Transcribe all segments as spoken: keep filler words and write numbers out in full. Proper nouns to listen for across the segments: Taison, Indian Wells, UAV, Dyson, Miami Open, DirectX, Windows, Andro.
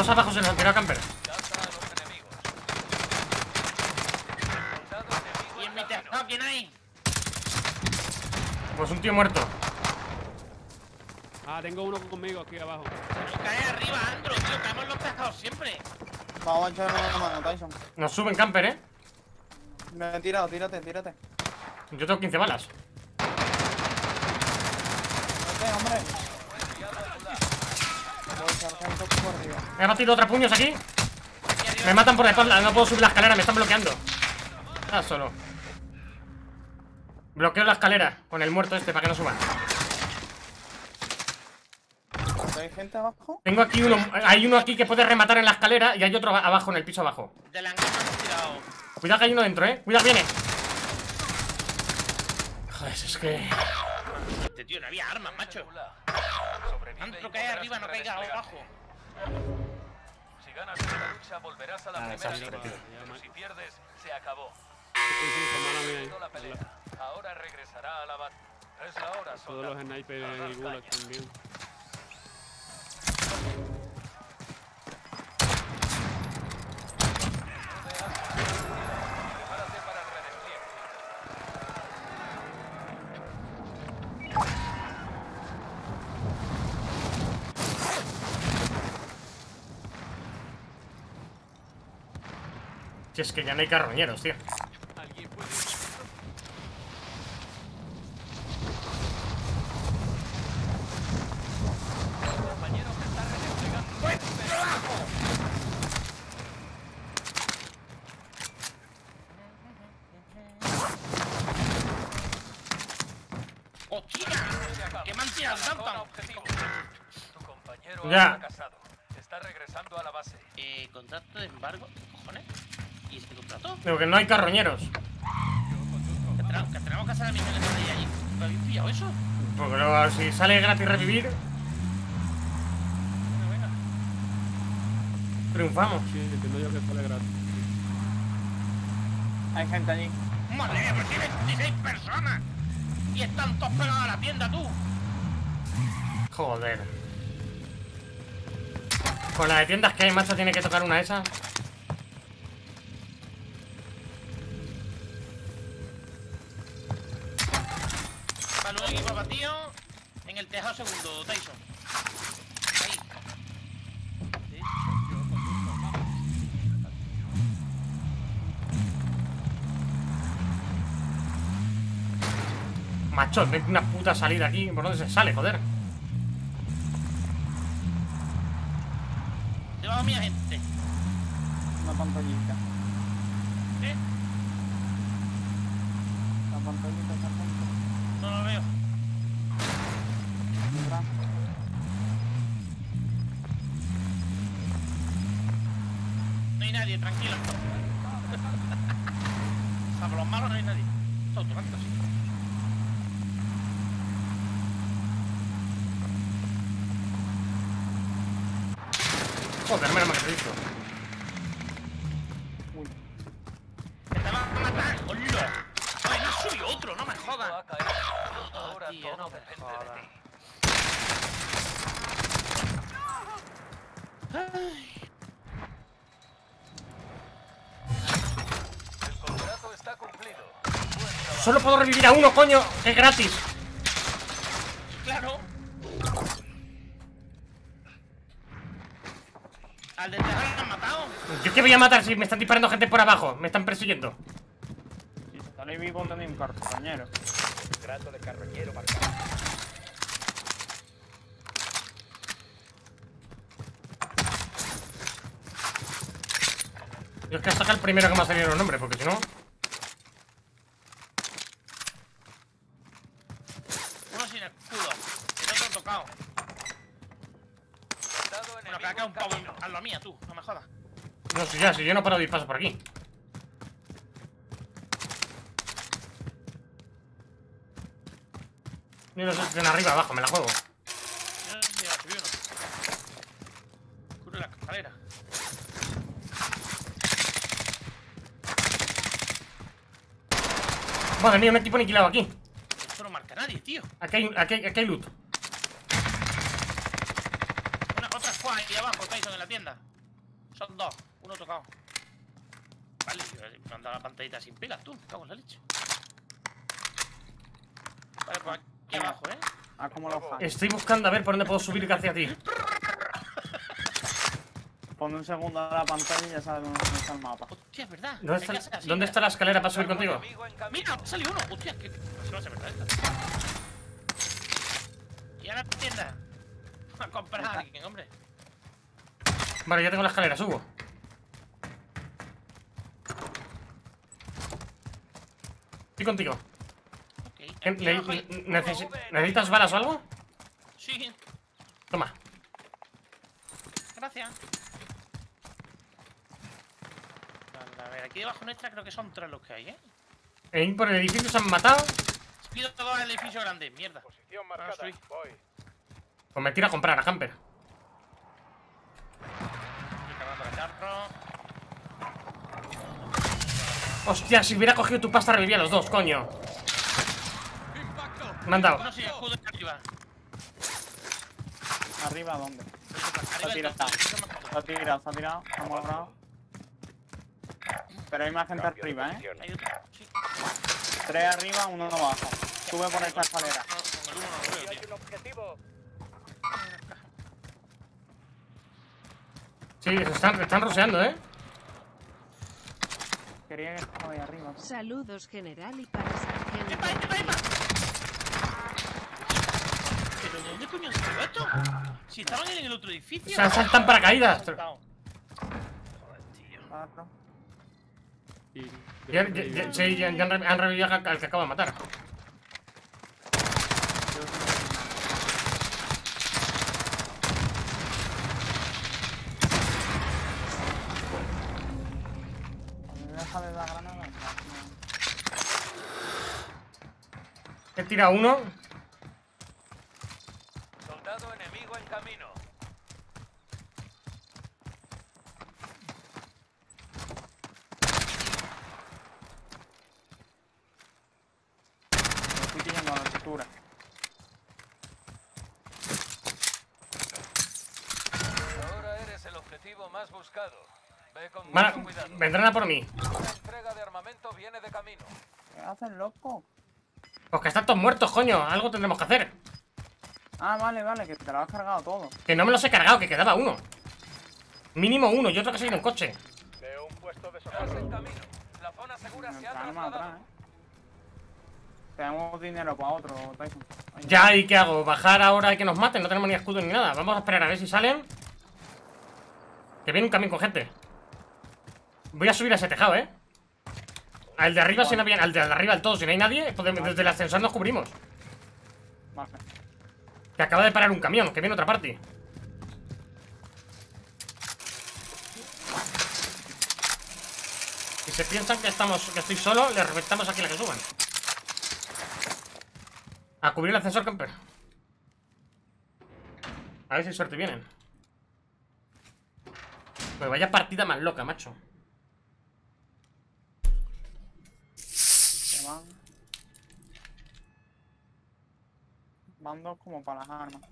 dos abajo se nos han tirado camperos. ¿Y en mi tejado quién hay? Pues un tío muerto. Ah, tengo uno conmigo aquí abajo. Pero cae arriba, Andro, tío. Caemos los tejados siempre. Vamos a echarle una mano, Taison. Nos suben camper, eh. Me he tirado, tírate, tírate. Yo tengo quince balas. Vete, hombre. Me he batido otra puños aquí. Me matan por la espalda, no puedo subir la escalera, me están bloqueando. Nada solo. Bloqueo la escalera con el muerto este para que no suba. ¿Hay gente abajo? Tengo aquí uno, hay uno aquí que puede rematar en la escalera y hay otro abajo, en el piso abajo. De la engancha hemos tirado. Cuidado que hay uno dentro, eh. Cuidado, viene. Joder, es que... Este tío no había armas, macho. Antro, cae arriba, no caiga abajo. Si ganas la lucha, volverás a la ah, primera línea. Pero si pierdes, se acabó. Ahora regresará a la batalla. Es la hora, soldado. Todos los snipers y gulag también. Si es que ya no hay carroñeros, tío. Ya. Está regresando a la base. Eh, contrato de embargo, cojones. ¿Y este contrato? Digo que no hay carroñeros. Que tenemos que hacer la misión de salir allí. ¿Lo habéis pillado eso? Porque luego, si sale gratis revivir. Venga, venga. Triunfamos. Sí, entiendo yo que sale gratis. Hay gente allí. Madre mía, pero si veintiséis personas. Y están todos pegados a la tienda, tú. Joder. Con las de tiendas que hay, macho, tiene que tocar una de esas. Vale, un equipo batido. En el tejado segundo, Taison. Ahí. ¿Sí? Macho, tengo una puta salida aquí. ¿Por dónde se sale, joder? Debajo mía, gente. Una pantallita. ¿Eh? La pantallita está junto. No lo veo. No hay nadie, tranquilo. Salvo los malos no hay nadie. Está automático, sí. Joder, menos mal que te he visto. Uy. ¡Te va a matar! ¡Hola! ¡Oye, no ha subido otro! ¡No me jodas! Ahora todo no depende de ti. El contrato está cumplido. Solo puedo revivir a uno, coño. Es gratis. Claro. ¿Al de tejado lo han matado? Yo que voy a matar si me están disparando gente por abajo. Me están persiguiendo. Estaré vivo también, carroñero. Grato de carroñero marcado. Yo es que saca el primero que me ha salido los nombres, porque si no... Uno sin escudo. El otro tocado. Bueno, que acá un pavo a la mía, tú, no me jodas. No, si ya, si yo no paro de disparos por aquí. Yo no sé si están arriba abajo, me la juego. Yo no sé si subí uno. Curo la escalera. Madre mía, me he tipo aniquilado aquí. Esto no marca nadie, tío. Aquí hay, aquí hay, aquí hay loot. Ahí abajo, Taison, en la tienda. Son dos, uno tocado. Vale, me han dado la pantallita sin pilas, tú. Me cago en la leche. Vale, pues aquí abajo, ¿eh? Ah, como lo estoy buscando a ver por dónde puedo subir hacia ti. Ponme un segundo a la pantalla y ya sabes dónde está el mapa. Hostia, es verdad. ¿Dónde está, así, ¿dónde está la escalera para subir contigo? Mira, salió uno. Hostia, que no es verdad esta. Y a la tienda. A comprar a alguien, hombre. Vale, ya tengo la escalera, subo. Estoy contigo. Okay, ne ne neces ¿Necesitas balas o algo? Sí. Toma. Gracias. Vale, a ver, aquí debajo nuestra creo que son tres los que hay, ¿eh? ¿Eh? Por el edificio se han matado. Pido todo el edificio grande, mierda. Posición marcada. Voy. Pues me tira a comprar a Hamper. Hostia, si hubiera cogido tu pasta revivía a los dos, coño. Me han dado. ¿Arriba dónde? Se ha tirado, se ha tirado, se ha tirado, se ha morado. Pero hay más gente arriba, ¿eh? Tres arriba, uno abajo. Sube por esta escalera. Sí, se están, están roseando, ¿eh? Quería que estaba ahí arriba. Saludos, general, y para sargento. ¡Epa, epa, epa! ¿Pero dónde coño se quedó esto? Si estaban en el otro edificio. O sea, saltan paracaídas. Sí, ya han revivido al que acabo de matar. He tirado uno. Soldado enemigo en camino. Me estoy tirando a la altura. Ahora eres el objetivo más buscado. Ve con mucho cuidado. Vendrán a por mí. La entrega de armamento viene de camino. ¿Qué hacen, loco? Pues que están todos muertos, coño. Algo tendremos que hacer. Ah, vale, vale, que te lo has cargado todo. Que no me los he cargado, que quedaba uno. Mínimo uno, yo otro que se ha ido en coche. Veo un puesto de socorro en camino. La zona segura se ha trasladado. Tenemos dinero para otro, Tyson. Ya, ¿y qué hago? ¿Bajar ahora y que nos maten? No tenemos ni escudo ni nada. Vamos a esperar a ver si salen. Que viene un camión con gente. Voy a subir a ese tejado, ¿eh? Al de arriba, si no había, al de arriba del todo, si no hay nadie, podemos, desde el ascensor nos cubrimos. Vale. Que acaba de parar un camión, que viene otra parte. Si se piensan que estamos, que estoy solo, les reventamos aquí la que suban. A cubrir el ascensor, camper. A ver si suerte vienen. Pues vaya partida más loca, macho. Van dos como para las armas.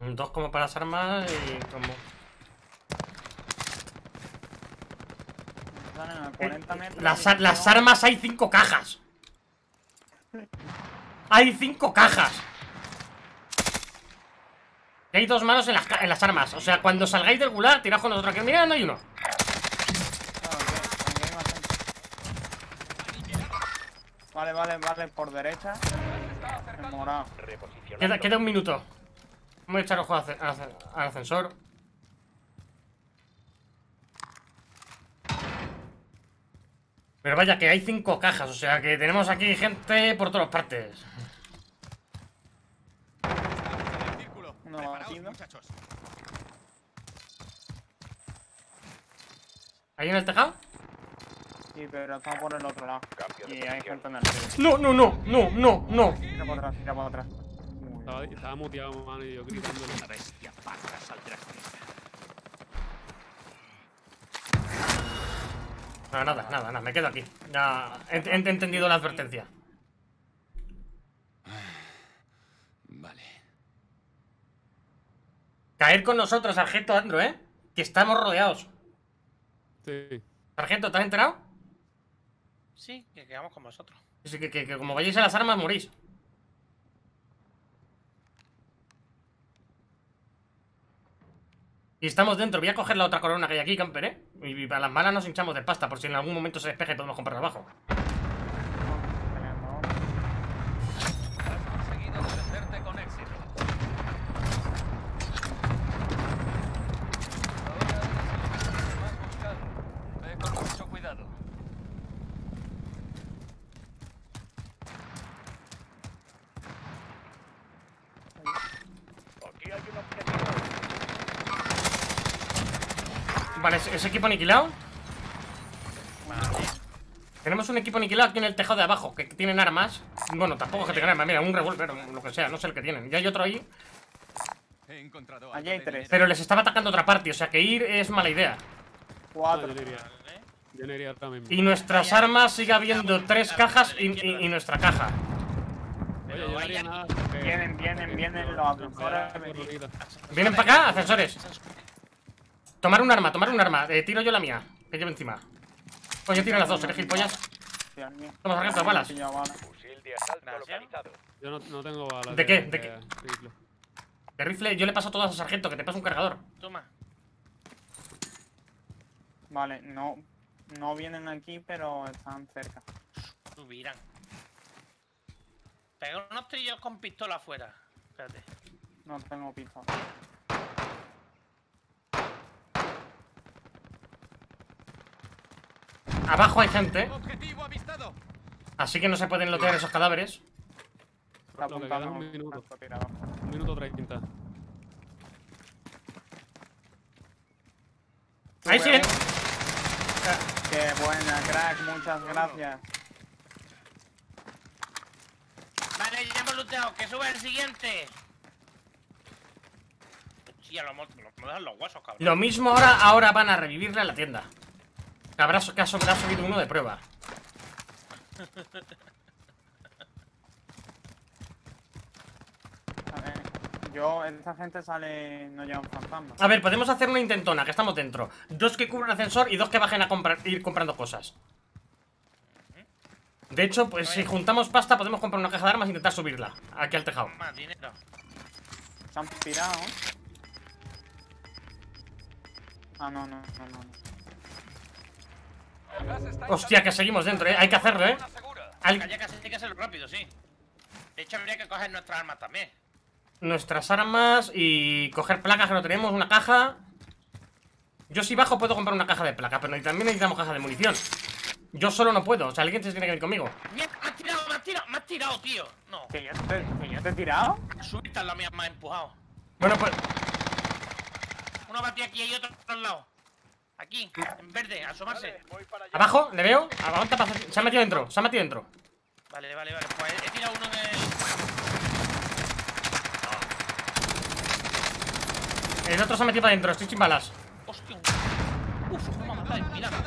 Dos como para las armas y como... cuarenta metros las, las armas hay cinco cajas. Hay cinco cajas. Hay dos manos en las, en las armas. O sea, cuando salgáis del gulag, tirad con nosotros. Que mira, no hay uno. Vale, vale, vale. Por derecha. Morado. Queda, queda un minuto. Vamos a echar ojo al, al, al ascensor. Pero vaya, que hay cinco cajas. O sea, que tenemos aquí gente por todas partes. Muchachos. ¿Ahí en el tejado? Sí, pero está por el otro lado. Y hay gente en el tejado. No, no, no, no, no, no. Tira para atrás, tira para atrás. Estaba, estaba muteado, mano, y yo gritando la bestia. Pasas al tractor. No, nada, nada, nada, me quedo aquí. Ya he, he entendido la advertencia. Vale. Caer con nosotros, sargento Andro, ¿eh? Que estamos rodeados. Sí. Sargento, ¿estás enterado? Sí, que quedamos con vosotros. Sí, que, que, que como vayáis a las armas morís. Y estamos dentro. Voy a coger la otra corona que hay aquí, camper, ¿eh? Y para las malas nos hinchamos de pasta, por si en algún momento se despeje y podemos comprar abajo. Vale, ese equipo aniquilado. Vale. Tenemos un equipo aniquilado aquí en el tejado de abajo, que tienen armas. Bueno, tampoco es que tengan armas, mira, un revólver, lo que sea, no sé el que tienen. Ya hay otro ahí. He encontrado Allí hay tres. Pero les estaba atacando otra parte, o sea que ir es mala idea. Cuatro. No, yo iría. Yo iría también. Y nuestras armas sigue habiendo tres cajas y, y, y nuestra caja. Oye, yo haría nada. Vienen, vienen, vienen los ascensores. Vienen para acá, ascensores. Tomar un arma, tomar un arma. Eh, tiro yo la mía, que llevo encima. Pues yo tiro las dos, eres gilipollas. Toma, sargento, balas. Yo no, no tengo balas. ¿De qué? ¿De qué? Rifle. De rifle, yo le paso todas a sargento, que te paso un cargador. Toma. Vale, no, no vienen aquí, pero están cerca. Subirán. Pega unos trillos con pistola afuera. Espérate. No tengo pistola. Abajo hay gente, así que no se pueden lotear esos cadáveres. Está apuntado un minuto. Un minuto treinta. Ahí sí. Qué buena, crack, muchas gracias. Vale, ya hemos looteado, que sube el siguiente. Hostia, lo me dejan los huesos, cabrón. Lo mismo ahora, ahora van a revivirle a la tienda. Habrá que ha subido uno de prueba. A ver, yo, esta gente sale. No llevan fantasmas. A ver, podemos hacer una intentona, que estamos dentro. Dos que cubran ascensor y dos que bajen a comprar, ir comprando cosas. De hecho, pues si juntamos pasta, podemos comprar una caja de armas e intentar subirla. Aquí al tejado. Más dinero. Se han pirado. Ah, no, no, no, no. Hostia, que seguimos dentro, ¿eh? Hay que hacerlo, ¿eh? Hay que hacerlo rápido, sí. De hecho, habría que coger nuestras armas también. Nuestras armas y coger placas que no tenemos, una caja. Yo si bajo puedo comprar una caja de placas, pero también necesitamos caja de munición. Yo solo no puedo, o sea, alguien se tiene que ir conmigo. ¡Me has tirado, me has tirado, me has tirado, tío! No. ¿Que ya te, que ya te he tirado? Suelta la mía, me ha empujado. Bueno, pues... Uno batía aquí y otro al lado. Aquí, en verde, asomarse. Vale, abajo, le veo. Abajo está pasando. Se ha metido dentro, se ha metido dentro. Vale, vale, vale. Pues he tirado uno en el. El otro se ha metido para adentro, estoy sin balas. Hostia. Uf, cómo me matáis, mirad. Vale,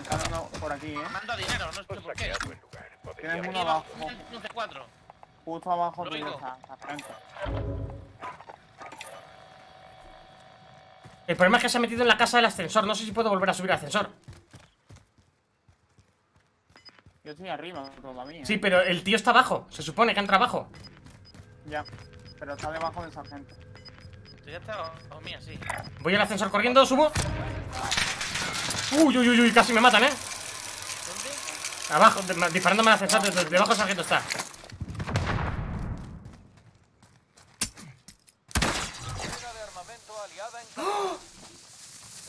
está dando por aquí, eh. Manda dinero, no estoy por qué. Tienes uno abajo. Justo abajo de esa, a franca. El problema es que se ha metido en la casa del ascensor. No sé si puedo volver a subir al ascensor. Yo estoy arriba todavía. Sí, pero el tío está abajo. Se supone que entra abajo. Ya, pero está debajo del sargento. Tú ya estás o mía, sí. Voy al ascensor corriendo, subo. Uy, uy, uy, uy, casi me matan, ¿eh? ¿Dónde? Abajo, de, disparándome al ascensor. No. Debajo del sargento está.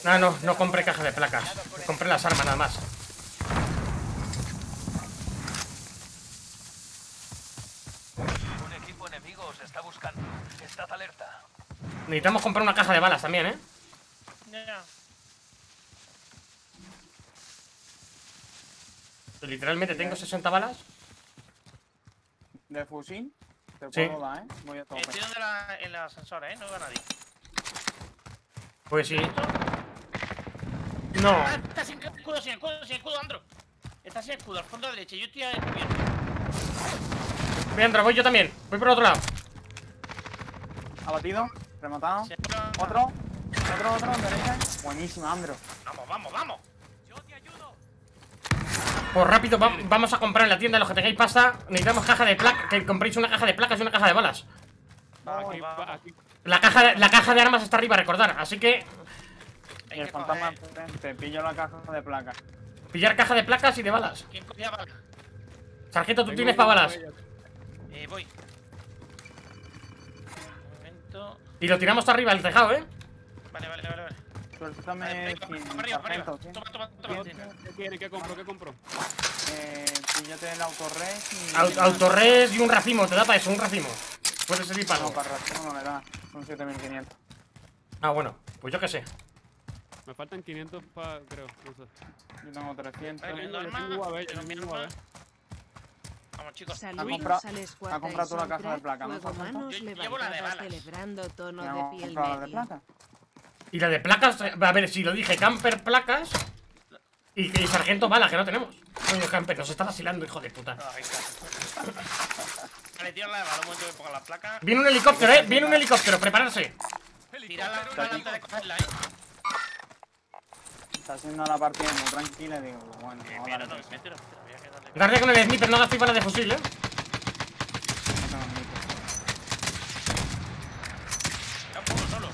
No, no, no compré caja de placas. Compré las armas nada más. Un equipo enemigo os está buscando. Estad alerta. Necesitamos comprar una caja de balas también, ¿eh? No. Literalmente tengo sesenta balas. De fusil. Te puedo dar, ¿eh? Voy a tope. Estoy en el ascensor, ¿eh? No veo a nadie. Pues sí. No. Ah, está sin escudo, sin escudo, sin escudo, Andro. Está sin escudo, al fondo de la derecha. Yo estoy a descubierto. Voy, Andro, voy yo también. Voy por el otro lado. Abatido, rematado. Sí, no. Otro, otro, otro, derecha. Buenísimo, Andro. Vamos, vamos, vamos. Yo te ayudo. Pues rápido, va, vamos a comprar en la tienda de los que tengáis pasta. Necesitamos caja de placas. Que compréis una caja de placas y una caja de balas. Vamos, aquí, va, aquí. La caja, de, la caja de armas está arriba, recordar, así que... Y el fantasma, te pillo la caja de placas. Pillar caja de placas y de balas. ¿Quién cogía balas? Sargento, tú tienes para balas. Eh, voy. Un momento. Y lo tiramos hasta arriba, el tejado, ¿eh? Vale, vale, vale, vale. Suéltame sin sargento. Toma, toma, toma. ¿Qué tiene? ¿Qué compro? ¿Qué compro? Eh, píllate el autorres y... Autorres y un racimo, te da para eso, un racimo. Puede servir para... No, para racimo no me da. Son siete mil quinientos. Ah, bueno, pues yo qué sé. Me faltan quinientos para, creo, no sé. Yo tengo trescientos. Vamos, chicos. Ha comprado toda la caja de placa, ¿no? Yo llevo la de balas. Y la de placas, a ver, si lo dije, camper placas y, y sargento balas, que no tenemos. Coño, camper, nos está vacilando, hijo de puta. Vale, tío, la de balas, un momento que pongo las placas. Viene un helicóptero, eh, viene un helicóptero, prepararse. Tira la luna antes de cogerla, eh. Está haciendo la partida muy tranquila, digo, bueno, eh, no, no, no, guardia con el sniper, no gastéis balas de fusil, eh. Está un poco solo.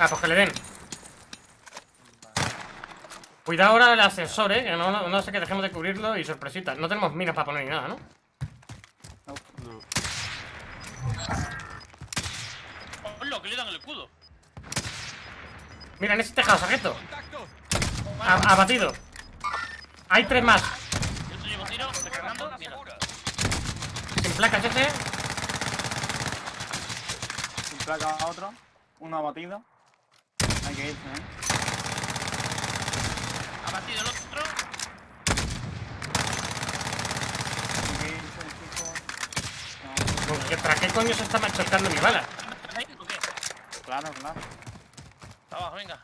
Ah, pues que le den. Vale. Cuidado ahora el ascensor, eh, que no, no, no sé que dejemos de cubrirlo y sorpresita. No tenemos minas para poner ni nada, ¿no? No. No. Oh, lo que le dan el escudo. Mira, en ese tejado, sargento. Abatido. Hay tres más. Yo te llevo tiro, recargando. Sin placas ese. Sin placa otro. Uno abatido. Hay que irse, eh. Abatido el otro. Hay que irse el chico. No. Porque ¿para qué coño se está machacando mi bala? ¿O qué? Claro, claro. Abajo, venga.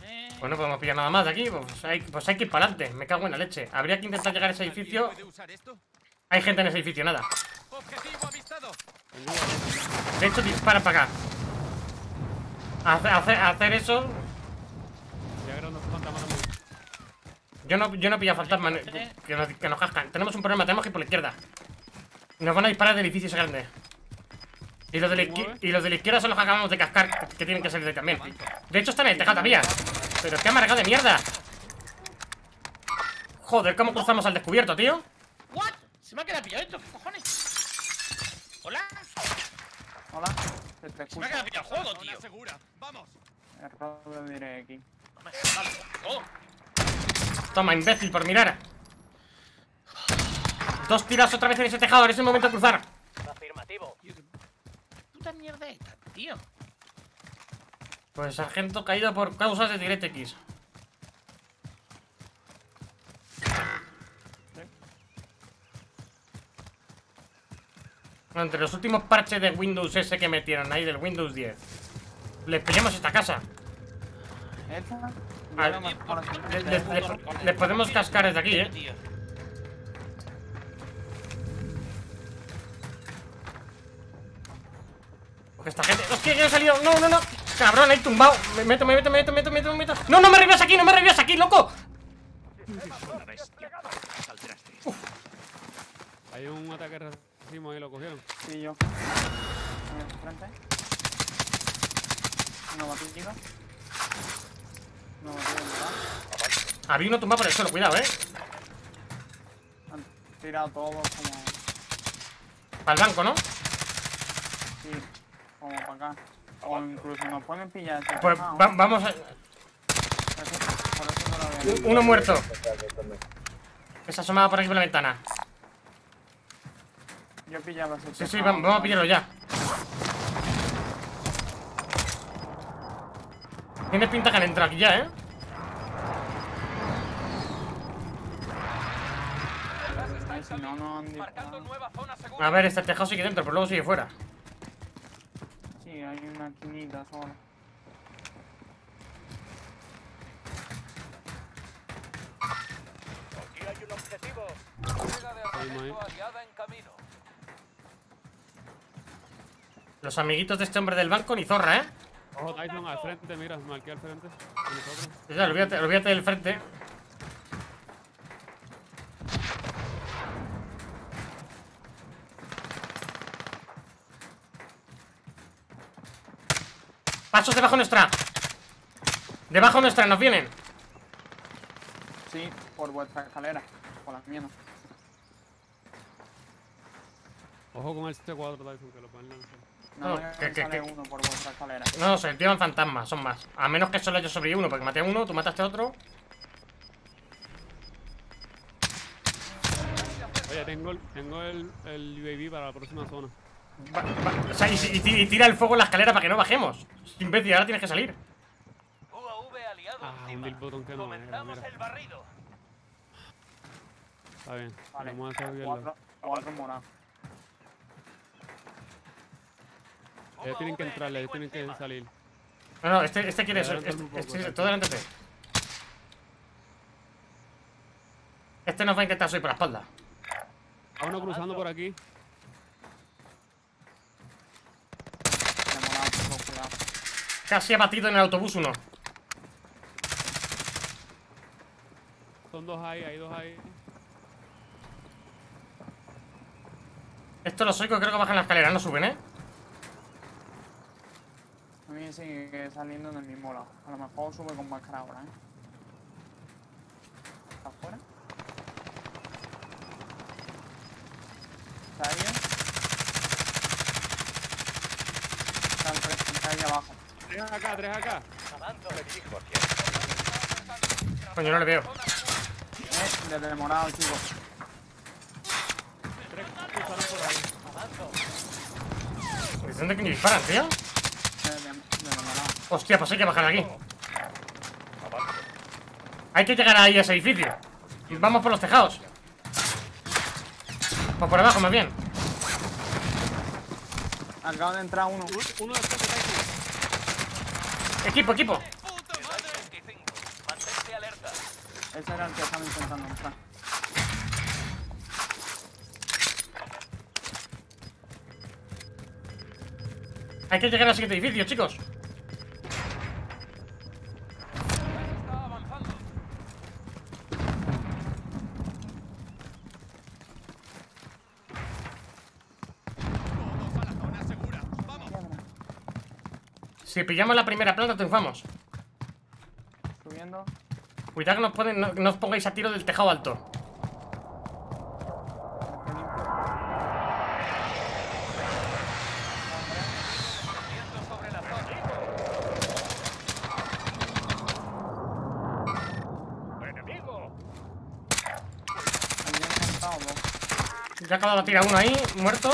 Vale. Pues no podemos pillar nada más de aquí. Pues hay, pues hay que ir para adelante. Me cago en la leche. Habría que intentar llegar a ese edificio. Hay gente en ese edificio, nada. De hecho, dispara para acá. Hacer, hacer, hacer eso. Yo no, yo no pillo fantasma. Que nos, que nos cascan. Tenemos un problema. Tenemos que ir por la izquierda. Nos van a disparar de edificios grandes. Y los, de la y los de la izquierda son los que acabamos de cascar, que tienen que salir de también. De hecho, están en el tejado todavía. Pero qué amargado de mierda. Joder, ¿cómo cruzamos al descubierto, tío? ¿What? Se me ha quedado pillado esto, ¿qué cojones? Hola. Hola. Se me ha quedado pillado el juego, tío. Vamos. Toma, imbécil, por mirar. Dos tiras otra vez en ese tejado, es el momento de cruzar. Afirmativo. Mierda esta, tío. Pues sargento caído por causas de DirectX. ¿Sí? Entre los últimos parches de Windows S que metieron ahí del Windows diez, les pillamos esta casa. ¿Esta? A, no, les, les, les, les, les podemos cascar desde aquí, eh. Tío. Esta gente... ¡Hostia, que han salido! ¡No, no, no! ¡Cabrón, ahí tumbado! Me meto, me meto, me meto, me meto, me meto, me meto. ¡No, no me revives aquí! ¡No me revives aquí, loco! Uf. Hay un ataque racismo ahí, lo cogieron. Sí, yo. Frente. Uno batido. No, no. Había uno tumbado por el suelo, cuidado, eh. Han tirado todos como... Para el banco, ¿no? Sí. Como para acá. O incluso nos pueden pillar. Pues va, vamos a... Uno muerto. Se ha asomado por aquí por la ventana. Yo pillaba ese. Sí, sí, vamos, vamos a pillarlo ya. Tiene pinta que han entrado aquí ya, eh. A ver, este tejado sigue dentro, pero luego sigue fuera. Sí, y hay una quinita sola. Aquí hay un objetivo. Entrega de armamento aliada en camino. Los amiguitos de este hombre del banco ni zorra, ¿eh? Ojo, Dyson, al frente, mira, marqué al frente. Ya, olvídate, olvídate del frente. Pasos debajo nuestra. Debajo nuestra, nos vienen. Sí, por vuestra escalera. Por las mías. Ojo con este cuadro, Dyson, que lo pueden lanzar. No, no, que, que, sale que, uno por vuestra escalera. No, se activan fantasmas, son más. A menos que solo yo sobreviva uno, porque maté a uno, tú mataste a otro. Oye, tengo el, tengo el, el U A V para la próxima zona. Va, va, o sea, y, y, y tira el fuego en la escalera para que no bajemos. Imbécil, ahora tienes que salir. U A V aliado. Ah, el botón que no maneja, mira. El barrido. Está bien, vale. Vamos a salir cuatro, cuatro morados. Ellos tienen que entrarle, ellos tienen que salir. No, no, este, este quiere eso. Este, este, este, este, todo delante de este. Este nos va a intentar subir por la espalda. A uno cruzando por aquí. Casi abatido en el autobús uno. Son dos ahí, hay dos ahí. Esto los oigo, creo que bajan la escalera, no suben, ¿eh? A mí sigue saliendo en el mismo lado. A lo mejor sube con máscara ahora, ¿eh? ¿Está afuera? ¿Está ahí? Está al frente, está ahí abajo. Tres acá, tres acá. Coño, no le veo. Eh, desde el morado, chicos. Tres cruzaron por ahí. ¿De dónde que me disparan, tío? Hostia, pues hay que bajar de aquí. Hay que llegar ahí a ese edificio. Vamos por los tejados. O por abajo, más bien. Acaba de entrar uno. Uno de estos que está aquí. Equipo, equipo. Mantente alerta. Ese era el que estaba intentando entrar. Hay que llegar al siguiente edificio, chicos. Si pillamos la primera planta, triunfamos. Subiendo. Cuidado que nos ponen, no, no os pongáis a tiro del tejado alto. Ya acabado de tirar uno ahí, muerto.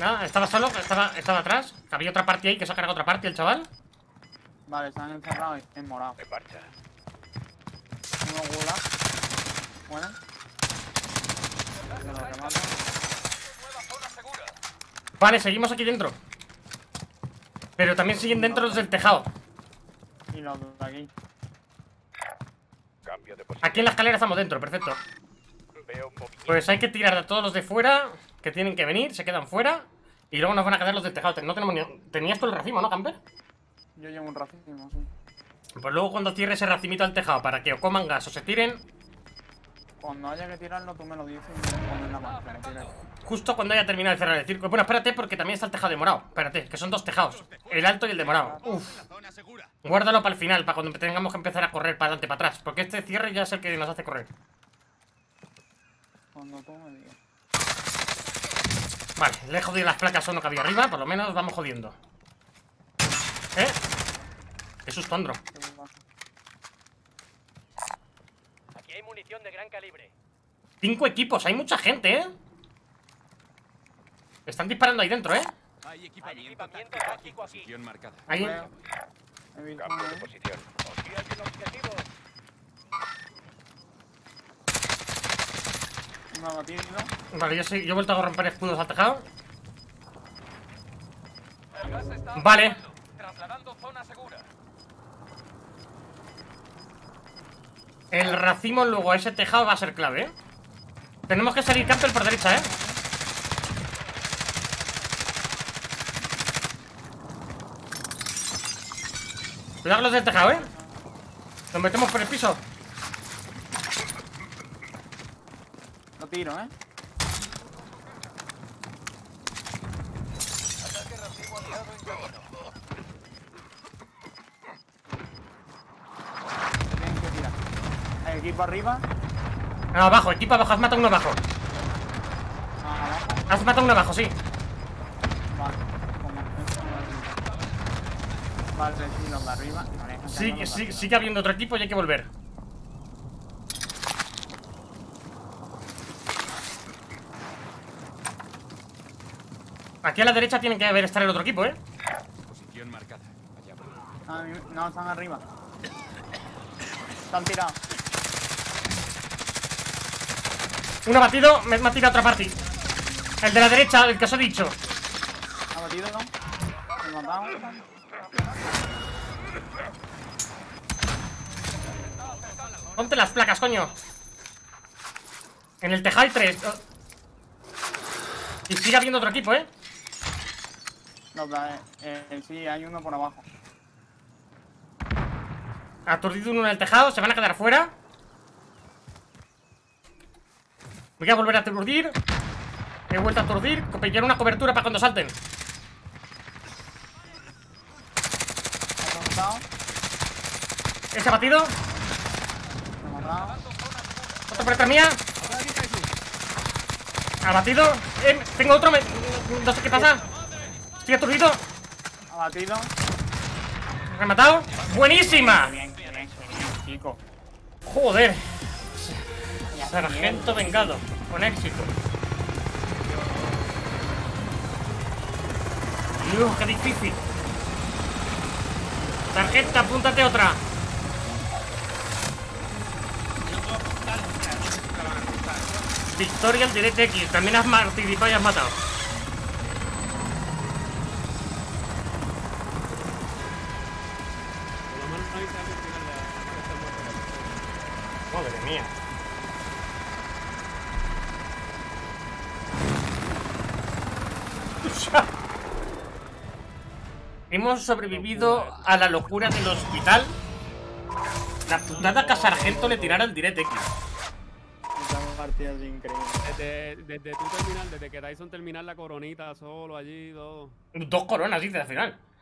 Nada, estaba solo, estaba, estaba atrás. Había otra parte ahí que se ha cargado otra parte, el chaval. Vale, están encerrados en morado. De parcha. Uno gula. Bueno. Vale, seguimos aquí dentro. Pero también siguen dentro los del tejado. Y los de aquí. Cambio de posición. Aquí en la escalera estamos dentro, perfecto. Pues hay que tirar a todos los de fuera, que tienen que venir, se quedan fuera. Y luego nos van a quedar los del tejado. No tenemos ni... ¿Tenías tú el racimo, no, Camper? Yo llevo un racimo, sí. Pues luego cuando cierre ese racimito al tejado para que o coman gas o se tiren. Cuando haya que tirarlo, tú me lo dices y me pones la mano. Justo cuando haya terminado de cerrar el círculo. Bueno, espérate, porque también está el tejado de morado. Espérate, que son dos tejados. El alto y el de morado. Uf. Guárdalo para el final, para cuando tengamos que empezar a correr para adelante, para atrás. Porque este cierre ya es el que nos hace correr. Cuando tú me digas. Vale, le he jodido las placas a uno que había arriba. Por lo menos vamos jodiendo. ¿Eh? ¡Qué susto, Andro! Aquí hay munición de gran calibre. Cinco equipos, hay mucha gente, ¿eh? Están disparando ahí dentro, ¿eh? Hay equipamiento táctico aquí. Ahí. Cambio de posición. Aquí hay un objetivo. Vale, yo, sí, yo he vuelto a romper escudos al tejado. Vale. El racimo luego a ese tejado va a ser clave, ¿eh? Tenemos que salir Campbell por derecha, ¿eh? Cuidado los del tejado, ¿eh? Nos metemos por el piso. No tiro, ¿eh? Equipo arriba. No, abajo, equipo abajo, has matado uno abajo. Ah, has matado uno abajo, sí. Vale, vale, sí, los de arriba. Vale, sí, los sí, de arriba. Sigue habiendo otro equipo y hay que volver. Aquí a la derecha tienen que haber estar el otro equipo, ¿eh? Posición marcada. Allá ah, no, están arriba. Están tirados. Uno abatido, me ha tirado otra parte. El de la derecha, el que os he dicho. Abatido, ¿no? Me matamos. Ponte las placas, coño. En el tejado hay tres. Y sigue habiendo otro equipo, ¿eh? No, pero, eh, eh, sí, hay uno por abajo. Aturdido uno en el tejado, se van a quedar fuera. Voy a volver a aturdir. He vuelto a aturdir. Pillar una cobertura para cuando salten. Ese abatido. Otro por detrás mía. Abatido. Eh, tengo otro. Me... No sé qué pasa. Estoy aturdido. Abatido. Rematado. Buenísima. Bien, bien, bien, chico. Joder. Sargento vengado, con éxito. Dios, qué difícil. Sargento, apúntate otra. Victoria al DirectX, también has participado y has matado. Madre mía. Hemos sobrevivido a la locura del hospital. La putada que a Sargento le tirara el DirectX. Esta partida es increíble. Desde, desde tu terminal, desde que Dyson terminal la coronita solo allí, dos. Dos coronas, dice al final.